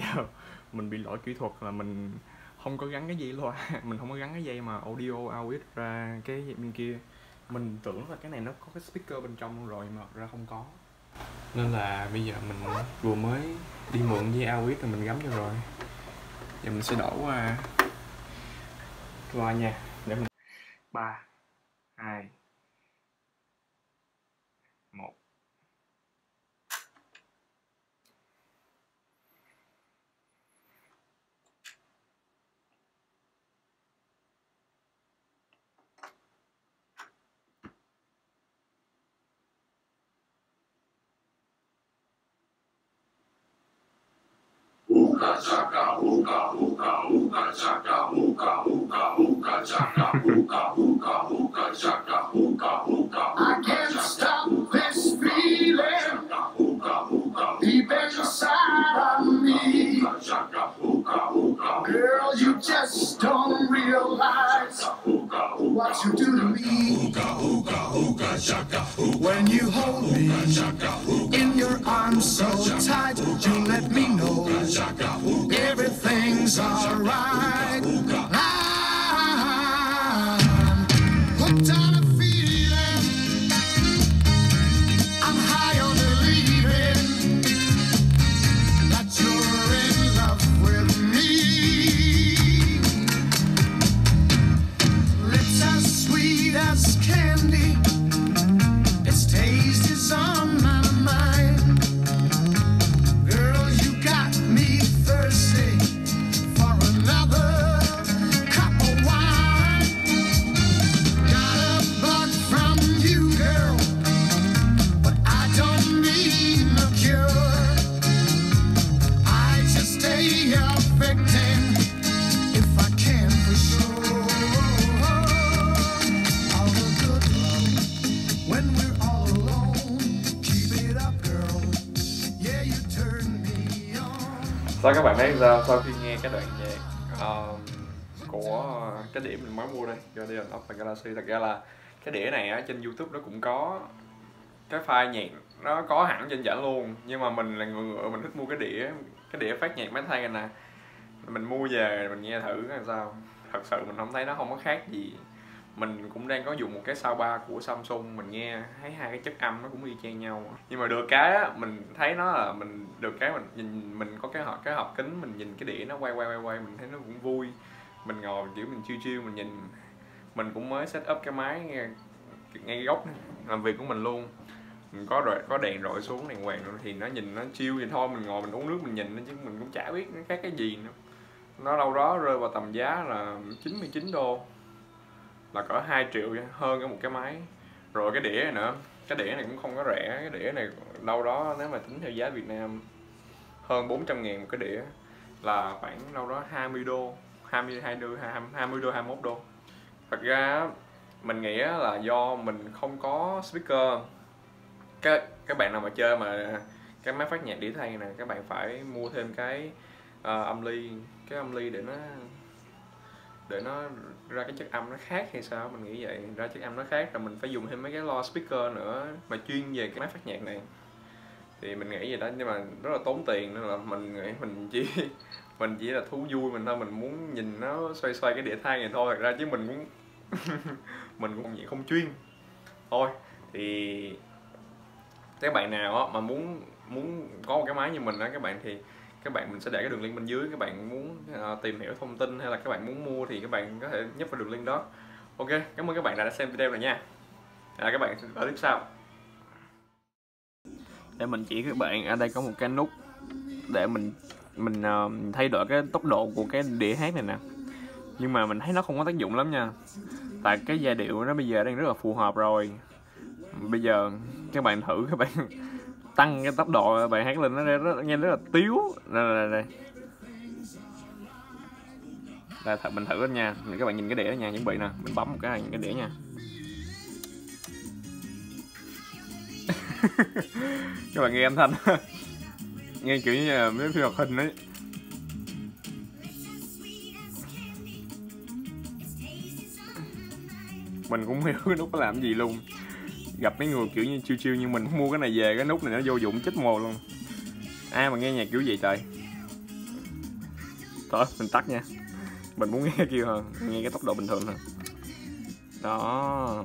giờ mình bị lỗi kỹ thuật là mình không có gắn cái gì luôn, mình không có gắn cái dây mà audio out ra cái bên kia. Mình tưởng là cái này nó có cái speaker bên trong rồi mà ra không có. Nên là bây giờ mình vừa mới đi mượn dây out rồi mình gắm vô rồi. Giờ mình sẽ đổ qua loa nha, để mình 3, 2, 1. I can't stop this feeling deep inside of me. Girl, you just don't realize what you do to me. When you hold me in your arms so tight, you let me know everything's alright. I'm hooked on a feeling, I'm high on believing that you're in love with me. Lips as sweet as candy, its taste is on my mind. Girl, you got me thirsty for another cup of wine. Got a bug from you, girl, but I don't need no cure. I just stay a victim if I can for sure. All the good love when we're all alone. Keep it up, girl. Yeah, you turn me on. Sao các bạn thấy sao sau khi nghe cái đoạn nhạc của cái đĩa mình mới mua đây, do đây là Oppo Galaxy. Thật ra là cái đĩa này á, trên YouTube nó cũng có cái file nhạc nó có hẳn trên giả luôn, nhưng mà mình là người mình thích mua cái đĩa phát nhạc máy thay này nè, mình mua về mình nghe thử làm sao. Thật sự mình không thấy nó không có khác gì. Mình cũng đang có dùng một cái soundbar của Samsung, mình nghe thấy hai cái chất âm nó cũng y chang nhau, nhưng mà được cái á, mình thấy nó là mình được cái mình nhìn mình có cái hộp kính, mình nhìn cái đĩa nó quay mình thấy nó cũng vui. Mình ngồi kiểu mình chill mình nhìn. Mình cũng mới set up cái máy ngay góc làm việc của mình luôn. Mình có đèn rọi xuống, đèn hoàng thì nó nhìn nó chill vậy thôi. Mình ngồi mình uống nước mình nhìn chứ mình cũng chả biết nó khác cái gì nữa. Nó đâu đó rơi vào tầm giá là 99 đô, là cỡ 2 triệu hơn cái một cái máy. Rồi cái đĩa này nữa, cái đĩa này cũng không có rẻ. Cái đĩa này đâu đó nếu mà tính theo giá Việt Nam hơn 400.000 một cái đĩa, là khoảng đâu đó 20 đô 22 đô, 20 đô, 21 đô. Thật ra mình nghĩ là do mình không có speaker. Các bạn nào mà chơi mà cái máy phát nhạc đĩa thay này, các bạn phải mua thêm cái âm ly để nó ra cái chất âm nó khác hay sao, mình nghĩ vậy. Ra chất âm nó khác rồi mình phải dùng thêm mấy cái loa speaker nữa mà chuyên về cái máy phát nhạc này, thì mình nghĩ vậy đó. Nhưng mà rất là tốn tiền nên là mình nghĩ mình chỉ là thú vui mình thôi, mình muốn nhìn nó xoay cái đĩa thay này thôi. Thật ra chứ mình cũng mình cũng vậy không chuyên thôi. Thì các bạn nào mà muốn có một cái máy như mình á các bạn, thì các bạn mình sẽ để cái đường link bên dưới. Các bạn muốn tìm hiểu thông tin hay là các bạn muốn mua thì các bạn có thể nhấp vào đường link đó. Ok, cảm ơn các bạn đã xem video này nha. Các bạn sẽ ở clip sau. Để mình chỉ các bạn, ở đây có một cái nút để mình thay đổi cái tốc độ của cái đĩa hát này nè. Nhưng mà mình thấy nó không có tác dụng lắm nha, tại cái giai điệu nó bây giờ đang rất là phù hợp rồi. Bây giờ các bạn thử, các bạn tăng cái tốc độ bài hát lên, nó nghe rất là tiếu. Đây thật mình thử lên nha, các bạn nhìn cái đĩa nha, chuẩn bị nè, mình bấm một cái này, cái đĩa nha. Các bạn nghe âm thanh nghe kiểu như mấy phim hoạt hình ấy. Mình cũng hiểu cái nút nó làm gì luôn. Gặp mấy người kiểu như chill như mình, mua cái này về cái nút này nó vô dụng chết mồ luôn. Ai mà nghe nhạc kiểu gì trời. Đó, mình tắt nha. Mình muốn nghe kêu hơn, nghe cái tốc độ bình thường thôi. Đó.